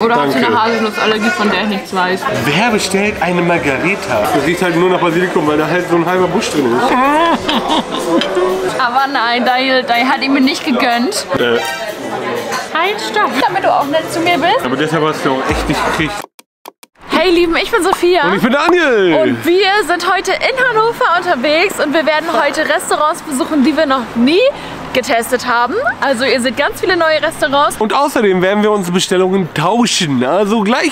Oder Danke. Hast du eine Haselnussallergie, von der ich nichts weiß? Wer bestellt eine Margarita? Das riecht halt nur nach Basilikum, weil da halt so ein halber Busch drin ist. Aber nein, Daniel hat ihn mir nicht gegönnt. Halt, stopp! Damit du auch nett zu mir bist. Aber deshalb hast du auch echt nicht gekriegt. Hey Lieben, ich bin Sophia. Und ich bin Daniel. Und wir sind heute in Hannover unterwegs und wir werden heute Restaurants besuchen, die wir noch nie getestet haben. Also ihr seht ganz viele neue Restaurants. Und außerdem werden wir unsere Bestellungen tauschen. Also gleich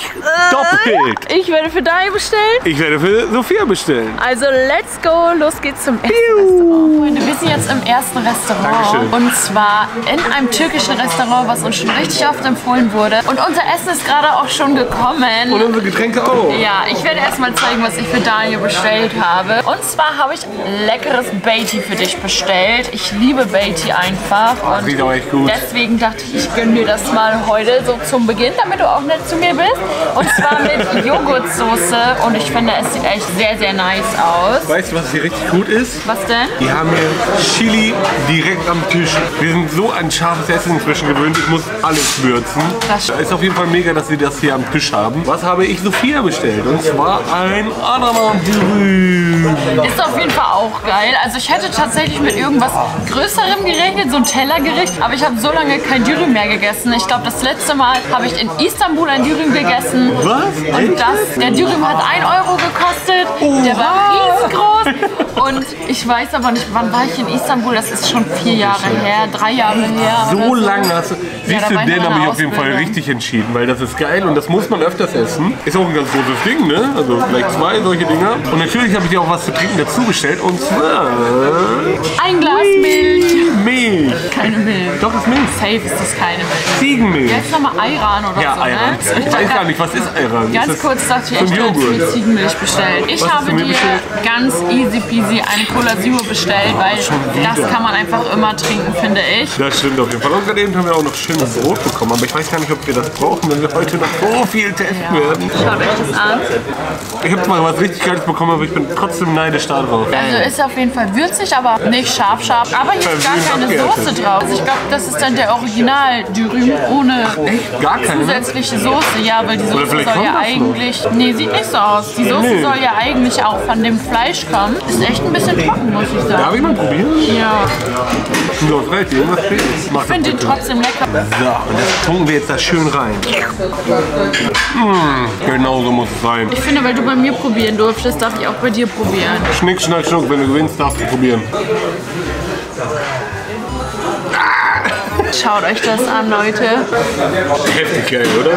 doppelt. Ja. Ich werde für Daniel bestellen. Ich werde für Sophia bestellen. Also let's go. Los geht's zum ersten Restaurant. Freunde, wir sind jetzt im ersten Restaurant. Dankeschön. Und zwar in einem türkischen Restaurant, was uns schon richtig oft empfohlen wurde. Und unser Essen ist gerade auch schon gekommen. Und unsere Getränke auch. Ja, ich werde erstmal zeigen, was ich für Daniel bestellt habe. Und zwar habe ich leckeres Beiti für dich bestellt. Ich liebe Beiti einfach und deswegen dachte ich, ich gönne dir das mal heute so zum Beginn, damit du auch nett zu mir bist. Und zwar mit Joghurtsoße und ich finde, es sieht echt sehr, sehr nice aus. Weißt du, was hier richtig gut ist? Was denn? Die haben hier Chili direkt am Tisch. Wir sind so an scharfes Essen inzwischen gewöhnt, ich muss alles würzen. Das ist auf jeden Fall mega, dass sie das hier am Tisch haben. Was habe ich Sophia bestellt? Und zwar ein Ananas-Brü. Ist auf jeden Fall auch geil. Also ich hätte tatsächlich mit irgendwas Größerem gerechnet, so ein Tellergericht, aber ich habe so lange kein Dürüm mehr gegessen. Ich glaube, das letzte Mal habe ich in Istanbul ein Dürüm gegessen. Was? Und der Dürüm hat 1 Euro gekostet. Oha. Der war riesengroß. Und ich weiß aber nicht, wann war ich in Istanbul? Das ist schon 4 Jahre her, 3 Jahre her. So lange hast du... Siehst du, den habe ich auf jeden Fall richtig entschieden, weil das ist geil und das muss man öfters essen. Ist auch ein ganz großes Ding, ne? Also vielleicht 2 solche Dinger. Und natürlich habe ich dir auch was zu trinken dazu bestellt und zwar... ein Glas Milch. Milch. Keine Milch. Doch, das ist Milch. Safe ist das keine Milch. Ziegenmilch. Jetzt nochmal Ayran oder so, Ayran. Ne? Ich weiß gar nicht, was ist Ayran? Ganz kurz dachte ich, ich habe mir Ziegenmilch bestellt. Ich habe dir ganz easy peasy eine Cola Zero bestellt, weil das kann man einfach immer trinken, finde ich. Das stimmt auf jeden Fall. Und gerade eben haben wir auch noch schönes Brot bekommen, aber ich weiß gar nicht, ob wir das brauchen, wenn wir heute noch so viel testen werden. Schaut euch das an. Ich habe zwar was richtig Geiles bekommen, aber ich bin trotzdem neidisch da drauf. Also ist auf jeden Fall würzig, aber nicht scharf. Aber hier ist gar keine Soße drauf. Also ich glaube, das ist dann der Original-Dürüm ohne zusätzliche Soße. Ja, weil die Soße soll ja eigentlich... Nee, sieht nicht so aus. Die Soße soll ja eigentlich auch von dem Fleisch kommen. Ist echt ein bisschen trocken, muss ich sagen. Darf ich mal probieren? Ja. Ich finde den trotzdem lecker. So, und das tunken wir jetzt da schön rein. Mmh, genau so muss es sein. Ich finde, weil du bei mir probieren durftest, darf ich auch bei dir probieren. Schnick, schnack, schnuck. Wenn du gewinnst, darfst du probieren. Schaut euch das an, Leute. Heftig geil, oder?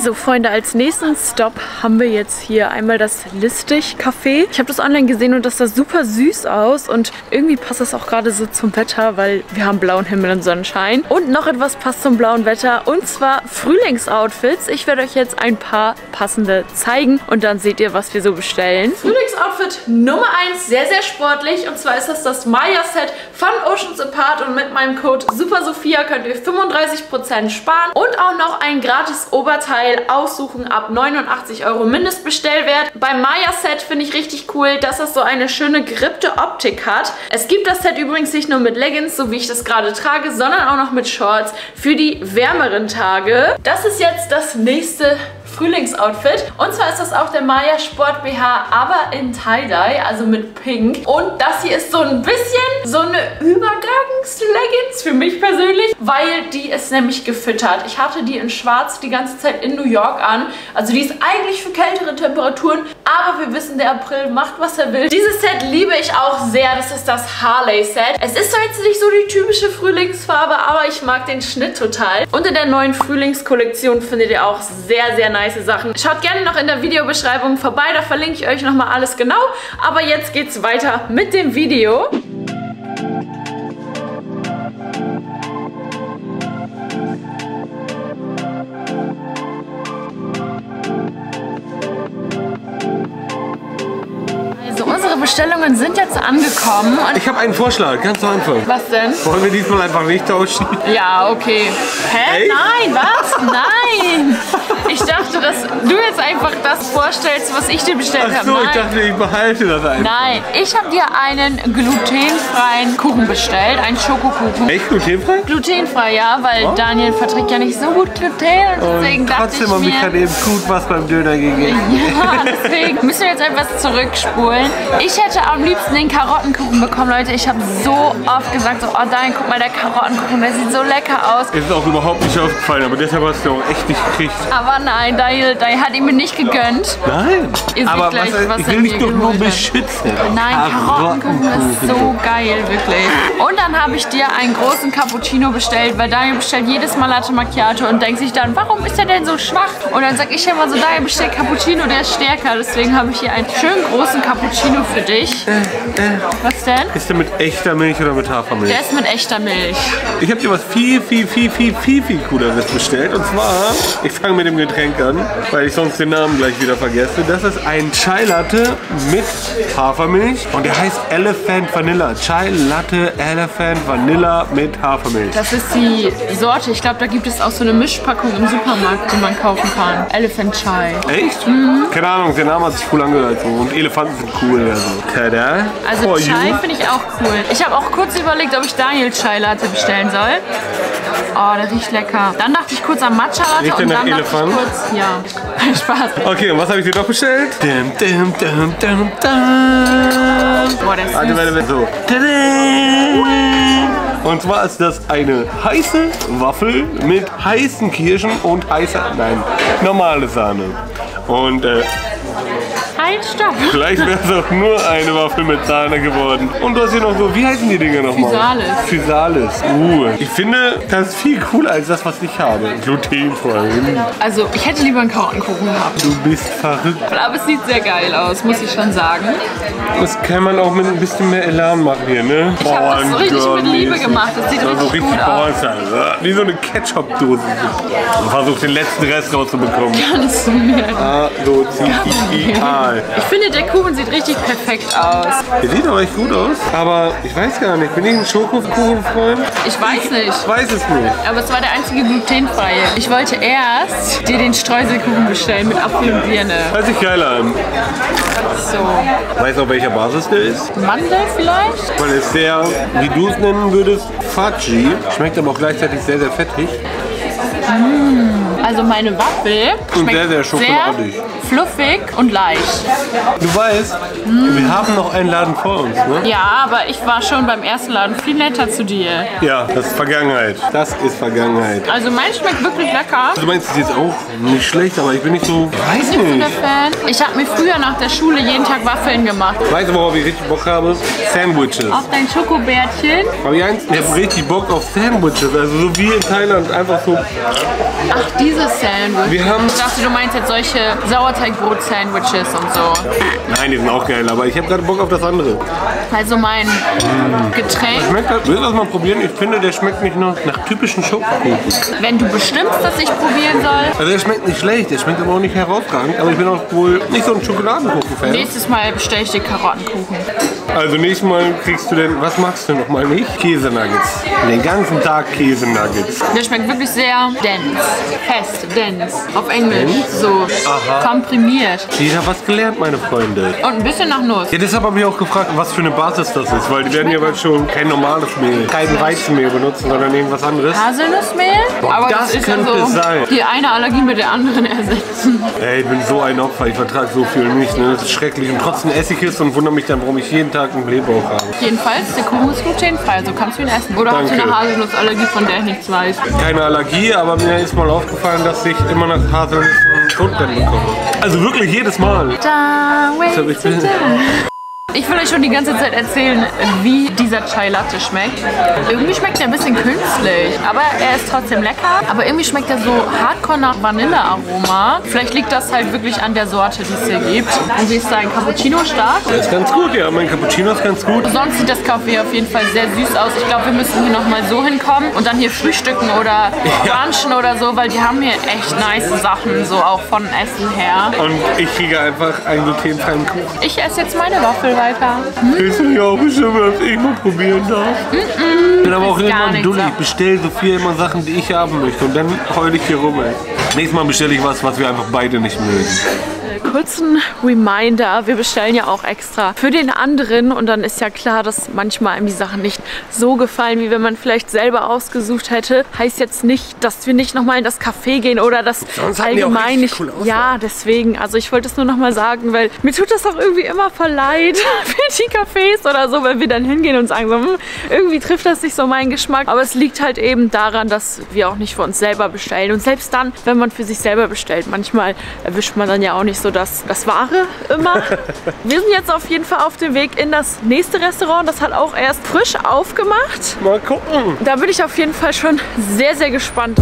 So Freunde, als nächsten Stop haben wir jetzt hier einmal das Listig Café. Ich habe das online gesehen und das sah super süß aus und irgendwie passt das auch gerade so zum Wetter, weil wir haben blauen Himmel und Sonnenschein. Und noch etwas passt zum blauen Wetter und zwar Frühlingsoutfits. Ich werde euch jetzt ein paar passende zeigen und dann seht ihr, was wir so bestellen. Frühlingsoutfit Nummer 1, sehr, sehr sportlich und zwar ist das Maya Set von Oceans Apart und mit meinem Code SuperSophia könnt ihr 35% sparen und auch noch ein gratis Oberteil aussuchen ab 89 € Mindestbestellwert. Bei Maya Set finde ich richtig cool, dass das so eine schöne gerippte Optik hat. Es gibt das Set übrigens nicht nur mit Leggings, so wie ich das gerade trage, sondern auch noch mit Shorts für die wärmeren Tage. Das ist jetzt das nächste Frühlingsoutfit. Und zwar ist das auch der Maya Sport BH, aber in Tie-Dye, also mit Pink. Und das hier ist so ein bisschen so eine Übergangs-Leggings für mich persönlich, weil die ist nämlich gefüttert. Ich hatte die in Schwarz die ganze Zeit in New York an. Also die ist eigentlich für kältere Temperaturen, aber wir wissen, der April macht, was er will. Dieses Set liebe ich auch sehr. Das ist das Harley Set. Es ist jetzt nicht so die typische Frühlingsfarbe, aber ich mag den Schnitt total. Und in der neuen Frühlingskollektion findet ihr auch sehr, sehr nice Sachen. Schaut gerne noch in der Videobeschreibung vorbei, da verlinke ich euch nochmal alles genau. Aber jetzt geht's weiter mit dem Video. Also unsere unsere Bestellungen sind jetzt angekommen. Und ich habe einen Vorschlag, ganz am Anfang. Was denn? Wollen wir diesmal einfach nicht tauschen? Ja, okay. Hä? Echt? Nein, was? Nein! Ich dachte, dass du jetzt einfach das vorstellst, was ich dir bestellt habe. Ach so, ich dachte, ich behalte das einfach. Nein, ich habe dir einen glutenfreien Kuchen bestellt, einen Schokokuchen. Echt glutenfrei? Glutenfrei, ja, weil Daniel verträgt ja nicht so gut Gluten und deswegen dachte ich mir... Trotzdem habe ich gerade eben gut was beim Döner gegessen. Ja, deswegen müssen wir jetzt etwas zurückspulen. Ich hätte am liebsten den Karottenkuchen bekommen, Leute. Ich habe so oft gesagt, so, oh Daniel, guck mal, der Karottenkuchen, der sieht so lecker aus. Es ist auch überhaupt nicht aufgefallen, aber deshalb hast du auch echt nicht gekriegt. Aber nein, Daniel hat ihn mir nicht gegönnt. Nein, ihr aber gleich, was ich will mich doch nur beschützen. Nein, Karottenkuchen ist so geil, wirklich. Und dann habe ich dir einen großen Cappuccino bestellt, weil Daniel bestellt jedes Mal Latte Macchiato und denkt sich dann, warum ist er denn so schwach? Und dann sag ich immer so, Daniel bestellt Cappuccino, der ist stärker. Deswegen habe ich hier einen schönen großen Cappuccino für dich. Was denn? Ist der mit echter Milch oder mit Hafermilch? Der ist mit echter Milch. Ich habe dir was viel cooleres bestellt. Und zwar, ich fange mit dem Getränk an, weil ich sonst den Namen gleich wieder vergesse. Das ist ein Chai Latte mit Hafermilch und der heißt Elephant Vanilla. Chai Latte Elephant Vanilla mit Hafermilch. Das ist die Sorte. Ich glaube, da gibt es auch so eine Mischpackung im Supermarkt, die man kaufen kann. Elephant Chai. Echt? Mhm. Keine Ahnung, der Name hat sich cool angehört. Und Elefanten sind cool. Also Chai finde ich auch cool. Ich habe auch kurz überlegt, ob ich Daniel Chai Latte bestellen soll. Oh, der riecht lecker. Dann dachte ich kurz an Matcha Latte und dann dachte ich kurz, ja, Spaß. Okay, und was habe ich dir noch bestellt? Boah, der ist süß. So. Und zwar ist das eine heiße Waffel mit heißen Kirschen und heißer, nein, normale Sahne. Und Stopp. Vielleicht wäre es auch nur eine Waffel mit Sahne geworden. Und du hast hier noch so, wie heißen die Dinger nochmal? Physalis. Ich finde, das ist viel cooler als das, was ich habe. Glutenfrei. Also, ich hätte lieber einen Karottenkuchen gehabt. Du bist verrückt. Aber es sieht sehr geil aus, muss ich schon sagen. Das kann man auch mit ein bisschen mehr Elan machen hier, ne? Ich habe das so richtig mit Liebe gemacht. Das sieht richtig, gut aus. Wie so eine Ketchup-Dose. Und versucht, den letzten Rest rauszubekommen. Ganz mehr. Ich finde, der Kuchen sieht richtig perfekt aus. Der sieht auch echt gut aus. Aber ich weiß gar nicht, bin ich ein Schokokuchenfreund? Ich weiß nicht. Ich weiß es nicht. Aber es war der einzige glutenfreie. Ich wollte erst dir den Streuselkuchen bestellen mit Apfel und Birne. Hört sich geil an. So. Weißt du, auf welcher Basis der ist? Mandel vielleicht? Weil es sehr, wie du es nennen würdest, fudgy. Schmeckt aber auch gleichzeitig sehr, sehr fettig. Mmh. Also meine Waffel schmeckt sehr fluffig und leicht. Du weißt, wir haben noch einen Laden vor uns, ne? Ja, aber ich war schon beim ersten Laden viel netter zu dir. Ja, das ist Vergangenheit. Das ist Vergangenheit. Also mein schmeckt wirklich lecker. Du meinst, es ist jetzt auch nicht schlecht, aber ich bin nicht so... Weiß nicht. So der Fan. Ich habe mir früher nach der Schule jeden Tag Waffeln gemacht. Weißt du, worauf ich richtig Bock habe? Sandwiches. Auf dein Schokobärtchen? Aber ich habe richtig Bock auf Sandwiches. Also so wie in Thailand, einfach so... Ach, dieses Sandwich. Ich dachte, du meinst jetzt solche Sauerteigbrot-Sandwiches und so. Nein, die sind auch geil, aber ich habe gerade Bock auf das andere. Also mein Getränk. Willst du das mal probieren? Ich finde, der schmeckt nicht nach typischen Schokokuchen. Wenn du bestimmst, dass ich probieren soll. Also der schmeckt nicht schlecht, der schmeckt aber auch nicht herausragend. Aber ich bin auch wohl nicht so ein Schokoladenkuchen-Fan. Nächstes Mal bestelle ich dir Karottenkuchen. Also nächstes Mal kriegst du denn, was magst du nochmal nicht? Käsenuggets. Den ganzen Tag Käsenuggets. Der schmeckt wirklich sehr dense. Fest, dense. Auf Englisch. So komprimiert. Jeder hat was gelernt, meine Freunde. Und ein bisschen nach Nuss. Ja, deshalb habe ich auch gefragt, was für eine Basis das ist. Weil die werden ja bald schon kein normales Mehl, kein Weizenmehl benutzen, sondern irgendwas anderes. Haselnussmehl? Aber das ist könnte ja so sein. Die eine Allergie mit der anderen ersetzen. Ey, ich bin so ein Opfer. Ich vertrage so viel nicht. Ne? Das ist schrecklich. Und trotzdem esse ich es und wundere mich dann, warum ich jeden Tag einen Blähbauch habe. Jedenfalls, der Kuchen ist glutenfrei. So kannst du ihn essen. Oder hast du eine Haselnussallergie, von der ich nichts weiß? Keine Allergie, aber mir ist mal aufgefallen, dass ich immer nach Haselnuss einen Sodbrennen bekomme. Also wirklich jedes Mal. Ich will euch schon die ganze Zeit erzählen, wie dieser Chai Latte schmeckt. Irgendwie schmeckt er ein bisschen künstlich, aber er ist trotzdem lecker. Aber irgendwie schmeckt er so hardcore nach Vanillearoma. Vielleicht liegt das halt wirklich an der Sorte, die es hier gibt. Und wie ist dein Cappuccino stark? Der ist ganz gut, ja. Mein Cappuccino ist ganz gut. Sonst sieht das Kaffee auf jeden Fall sehr süß aus. Ich glaube, wir müssen hier nochmal so hinkommen und dann hier frühstücken oder brunchen oder so, weil die haben hier echt nice Sachen, so auch von Essen her. Und ich kriege einfach einen glutenfreien Kuchen. Ich esse jetzt meine Waffel. weiter. Ich sag ja auch bestimmt, dass ich mal probieren darf. Ich bin aber auch immer ein Dulli. Ich bestelle so viel immer Sachen, die ich haben möchte. Und dann heul ich hier rum, ey. Nächstes Mal bestelle ich was, was wir einfach beide nicht mögen. Kurzen Reminder, wir bestellen ja auch extra für den anderen und dann ist ja klar, dass manchmal einem die Sachen nicht so gefallen, wie wenn man vielleicht selber ausgesucht hätte. Heißt jetzt nicht, dass wir nicht nochmal in das Café gehen oder das allgemein nicht. Ja, deswegen, also ich wollte es nur nochmal sagen, weil mir tut das auch irgendwie immer voll leid für die Cafés oder so, weil wir dann hingehen und sagen so, irgendwie trifft das nicht so meinen Geschmack. Aber es liegt halt eben daran, dass wir auch nicht für uns selber bestellen. Und selbst dann, wenn man für sich selber bestellt, manchmal erwischt man dann ja auch nicht so das Wahre immer. Wir sind jetzt auf jeden Fall auf dem Weg in das nächste Restaurant. Das hat auch erst frisch aufgemacht. Mal gucken. Da bin ich auf jeden Fall schon sehr, sehr gespannt.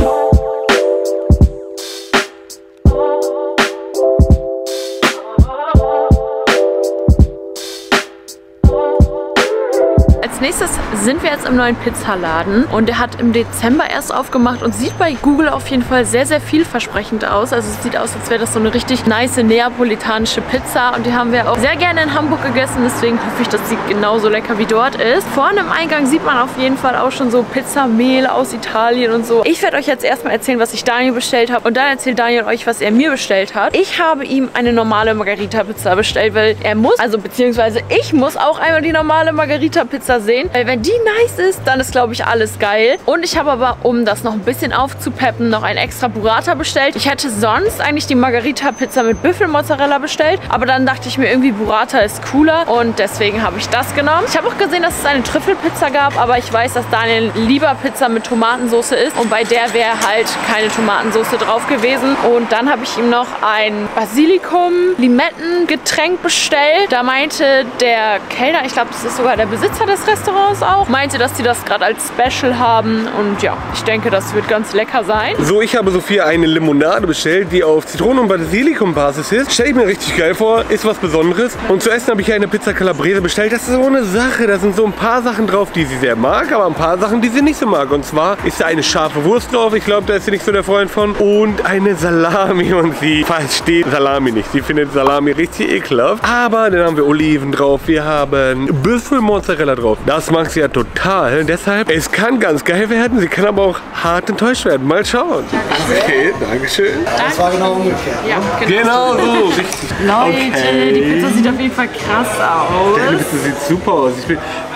Als nächstes sind wir jetzt im neuen Pizzaladen und der hat im Dezember erst aufgemacht und sieht bei Google auf jeden Fall sehr, sehr vielversprechend aus. Also es sieht aus, als wäre das so eine richtig nice neapolitanische Pizza und die haben wir auch sehr gerne in Hamburg gegessen, deswegen hoffe ich, dass sie genauso lecker wie dort ist. Vorne im Eingang sieht man auf jeden Fall auch schon so Pizzamehl aus Italien und so. Ich werde euch jetzt erstmal erzählen, was ich Daniel bestellt habe und dann erzählt Daniel euch, was er mir bestellt hat. Ich habe ihm eine normale Margarita-Pizza bestellt, weil er muss, also beziehungsweise ich muss auch einmal die normale Margarita-Pizza sehen. Weil wenn die nice ist, dann ist, glaube ich, alles geil. Und ich habe aber, um das noch ein bisschen aufzupeppen, noch ein extra Burrata bestellt. Ich hätte sonst eigentlich die Margarita-Pizza mit Büffelmozzarella bestellt. Aber dann dachte ich mir, irgendwie Burrata ist cooler. Und deswegen habe ich das genommen. Ich habe auch gesehen, dass es eine Trüffelpizza gab. Aber ich weiß, dass Daniel lieber Pizza mit Tomatensauce ist. Und bei der wäre halt keine Tomatensauce drauf gewesen. Und dann habe ich ihm noch ein Basilikum-Limettengetränk bestellt. Da meinte der Kellner, ich glaube, das ist sogar der Besitzer des Restaurants, auch. Meinte, dass die das gerade als Special haben und ja, ich denke, das wird ganz lecker sein. So, ich habe Sophia eine Limonade bestellt, die auf Zitronen- und Basilikum-Basis ist. Stelle ich mir richtig geil vor, ist was Besonderes. Und zu essen habe ich eine Pizza Calabrese bestellt. Das ist so eine Sache, da sind so ein paar Sachen drauf, die sie sehr mag, aber ein paar Sachen, die sie nicht so mag. Und zwar ist da eine scharfe Wurst drauf, ich glaube, da ist sie nicht so der Freund von. Und eine Salami und sie versteht Salami nicht. Sie findet Salami richtig ekelhaft. Aber dann haben wir Oliven drauf, wir haben Büffelmozzarella drauf. Das mag sie ja total, deshalb, es kann ganz geil werden, sie kann aber auch hart enttäuscht werden. Mal schauen. Dankeschön. Okay, dankeschön. Das war genau umgekehrt. Ja, genau so, richtig. Leute, okay. Die Pizza sieht auf jeden Fall krass aus. Deine Pizza sieht super aus.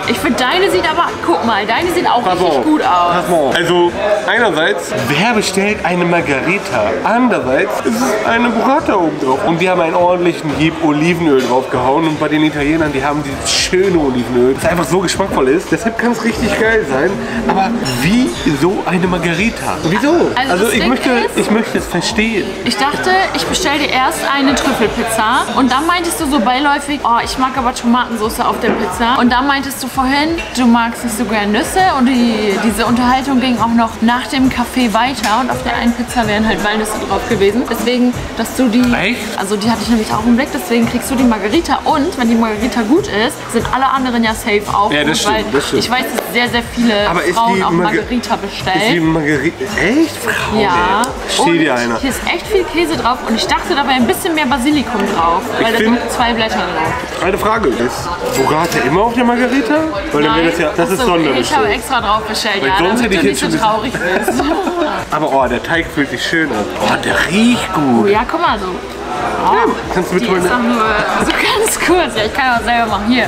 Ich finde, deine sieht aber, guck mal, deine sieht auch richtig gut aus. Pass mal auf. Also, einerseits, wer bestellt eine Margarita? Andererseits ist es eine Burrata oben drauf. Und wir haben einen ordentlichen Hieb Olivenöl draufgehauen. Und bei den Italienern, die haben dieses schöne Olivenöl. Das ist einfach so geschmackvoll ist. Deshalb kann es richtig geil sein. Aber wie so eine Margarita? Wieso? Also ich möchte es verstehen. Ich dachte, ich bestelle dir erst eine Trüffelpizza und dann meintest du so beiläufig, oh, ich mag aber Tomatensauce auf der Pizza. Und dann meintest du vorhin, du magst nicht so gerne Nüsse und diese Unterhaltung ging auch noch nach dem Kaffee weiter und auf der einen Pizza wären halt Walnüsse drauf gewesen. Deswegen, dass du die... Echt? Also die hatte ich nämlich auch im Blick, deswegen kriegst du die Margarita und wenn die Margarita gut ist, sind alle anderen ja safe auch. Ja, das stimmt, das stimmt. Ich weiß, dass sehr, sehr viele aber Frauen auch Margarita bestellen. Ist die Margarita? Echt? Frauen? Ja. Steht dir einer. Hier ist echt viel Käse drauf und ich dachte dabei ein bisschen mehr Basilikum drauf, weil da sind 2 Blätter drauf. Eine Frage, ist Burrata immer auf der Margarita? Weil dann wäre das ja, das ist sonderlich. Ich habe extra drauf bestellt, weil ja, sonst damit hätte ich du jetzt nicht so traurig bist. Aber oh, der Teig fühlt sich schön an. Oh, der riecht gut. Oh, ja, guck mal so. Oh, ja, kannst du mit holen? Die ist auch nur so ganz kurz. Ja, ich kann auch selber machen. Hier.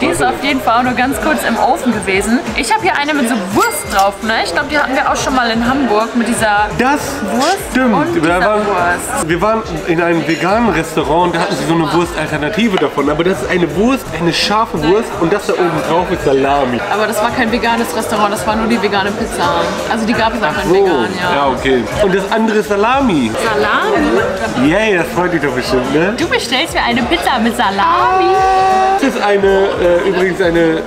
Die ist auf jeden Fall auch nur ganz kurz im Ofen gewesen. Ich habe hier eine mit so Wurst drauf, ne? Ich glaube, die hatten wir auch schon mal in Hamburg mit dieser Wurst. Stimmt. Und wir waren in einem veganen Restaurant und da hatten sie so eine Wurstalternative davon. Aber das ist eine Wurst, eine scharfe Wurst und das da oben drauf ist Salami. Aber das war kein veganes Restaurant, das war nur die vegane Pizza. Also die gab es auch dann vegan, ja. Ja, okay. Und das andere ist Salami. Salami? Yay, das freut dich doch bestimmt, ne? Du bestellst mir eine Pizza mit Salami. Das ist übrigens eine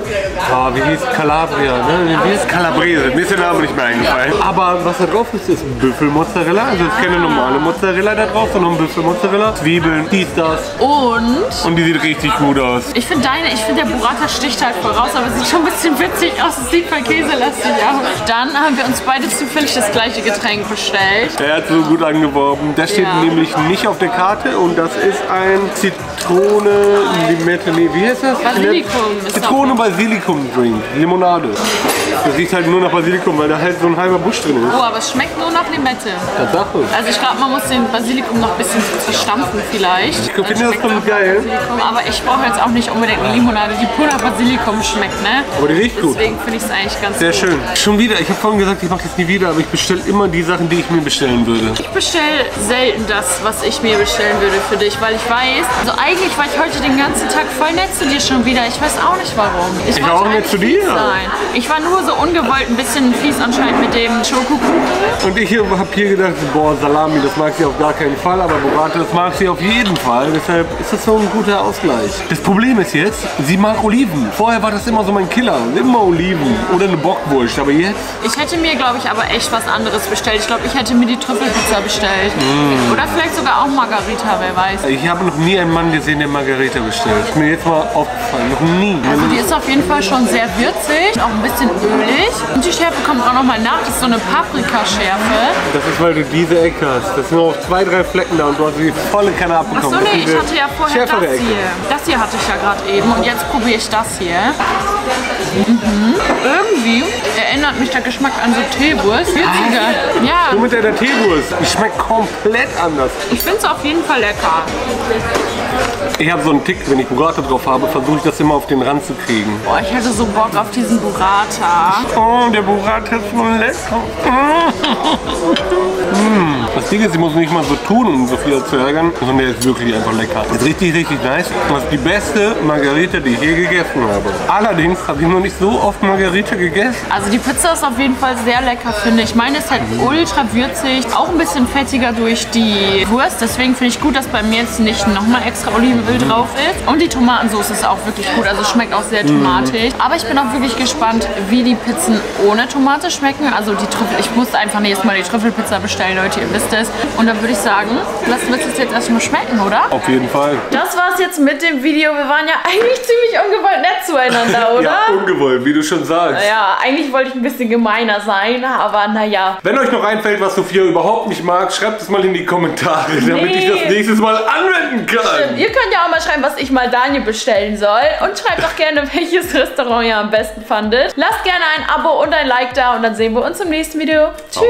wie hieß Calabria, ne? Wie hieß Calabrese? Mir ist der Name nicht mehr eingefallen. Aber was da drauf ist, ist Büffelmozzarella. Also es ist keine normale Mozzarella da drauf, sondern Büffelmozzarella. Zwiebeln, dies, das. Und die sieht richtig gut aus. Ich finde der Burrata sticht halt voll raus, aber es sieht schon ein bisschen witzig aus. Es sieht voll käselastig aus. Dann haben wir uns beide zufällig das gleiche Getränk bestellt. Er hat so gut angeworben. Das steht nämlich nicht auf der Karte und das ist ein Zitrone, Limette, nee, wie heißt das? Basilikum. Zitrone Basilikum Drink, Limonade. Das riecht halt nur nach Basilikum, weil da halt so ein halber Busch drin ist. Oh, aber es schmeckt nur nach Limette. Tatsache. Also ich glaube, man muss den Basilikum noch ein bisschen verstampfen vielleicht. Ich finde das schon geil. Aber ich brauche jetzt auch nicht unbedingt eine Limonade, die pur nach Basilikum schmeckt, ne? Aber die riecht gut. Deswegen finde ich es eigentlich ganz gut. Sehr schön. Schon wieder, ich habe vorhin gesagt, ich mache das nie wieder, aber ich bestelle immer die Sachen, die ich mir bestellen würde. Ich bestelle selten das, was ich mir bestellen würde für dich, weil ich weiß, also eigentlich war ich heute den ganzen Tag voll nett zu dir schon wieder. Ich weiß auch nicht warum. Ich war auch nett zu dir. Ich war nur so ungewollt ein bisschen fies anscheinend mit dem Schokokuchen. Und ich habe hier gedacht, boah, Salami, das mag sie auf gar keinen Fall, aber Burrata, das mag sie auf jeden Fall. Deshalb ist das so ein guter Ausgleich. Das Problem ist jetzt, sie mag Oliven. Vorher war das immer so mein Killer. Immer Oliven oder eine Bockwurst, aber jetzt? Ich hätte mir, glaube ich, aber echt was anderes bestellt. Ich glaube, ich hätte mir die Trüffelpizza bestellt. Oder vielleicht sogar auch Margarita, wer weiß. Ich habe noch nie einen Mann gesehen, der Margarita bestellt. Ist mir jetzt mal aufgefallen. Noch nie. Also die ist auf jeden Fall schon sehr würzig, auch ein bisschen ölig. Und die Schärfe kommt auch nochmal nach. Das ist so eine Paprikaschärfe. Das ist, weil du diese Ecke hast. Das sind nur noch 2, 3 Flecken da und du hast die volle Kanne abbekommen. Achso, nee, ich hatte ja vorher das hier. Das hier hatte ich ja gerade eben. Und jetzt probiere ich das hier. Irgendwie erinnert mich der Geschmack an so Teewurst. Witziger. Ja. Womit der Teewurst? Die schmeckt komplett anders. Ich finde es auf jeden Fall lecker. Ich habe so einen Tick, wenn ich Burrata drauf habe, versuche ich das immer auf den Rand zu kriegen. Boah, ich hätte so Bock auf diesen Burrata. Oh, der Burrata ist so lecker. Das Ding ist, ich muss nicht mal so tun, um so viel zu ärgern, sondern der ist wirklich einfach lecker. Ist richtig, richtig nice. Das ist die beste Margarita, die ich je gegessen habe. Allerdings habe ich noch nicht so oft Margarita gegessen. Also die Pizza ist auf jeden Fall sehr lecker, finde ich. Meine ist halt ultra würzig, auch ein bisschen fettiger durch die Wurst. Deswegen finde ich gut, dass bei mir jetzt nicht nochmal extra Olivenöl drauf ist. Und die Tomatensauce ist auch wirklich gut, also schmeckt auch sehr tomatig. Aber ich bin auch wirklich gespannt, wie die Pizzen ohne Tomate schmecken. Also die Trüffel, ich musste einfach nächstes Mal die Trüffelpizza bestellen, Leute, ihr wisst es. Und dann würde ich sagen, lassen wir es jetzt erstmal schmecken, oder? Auf jeden Fall. Das war's jetzt mit dem Video. Wir waren ja eigentlich ziemlich ungewollt nett zueinander, oder? Ja, ungewollt, wie du schon sagst. Ja, eigentlich wollte ich ein bisschen gemeiner sein, aber naja. Wenn euch noch einfällt, was Sophia überhaupt nicht mag, schreibt es mal in die Kommentare, damit ich das nächstes Mal anwenden kann. Stimmt, ihr könnt ja auch mal schreiben, was ich mal Daniel bestellen soll. Und schreibt doch gerne, welches Restaurant ihr am besten fandet. Lasst gerne ein Abo und ein Like da und dann sehen wir uns im nächsten Video. Tschüss!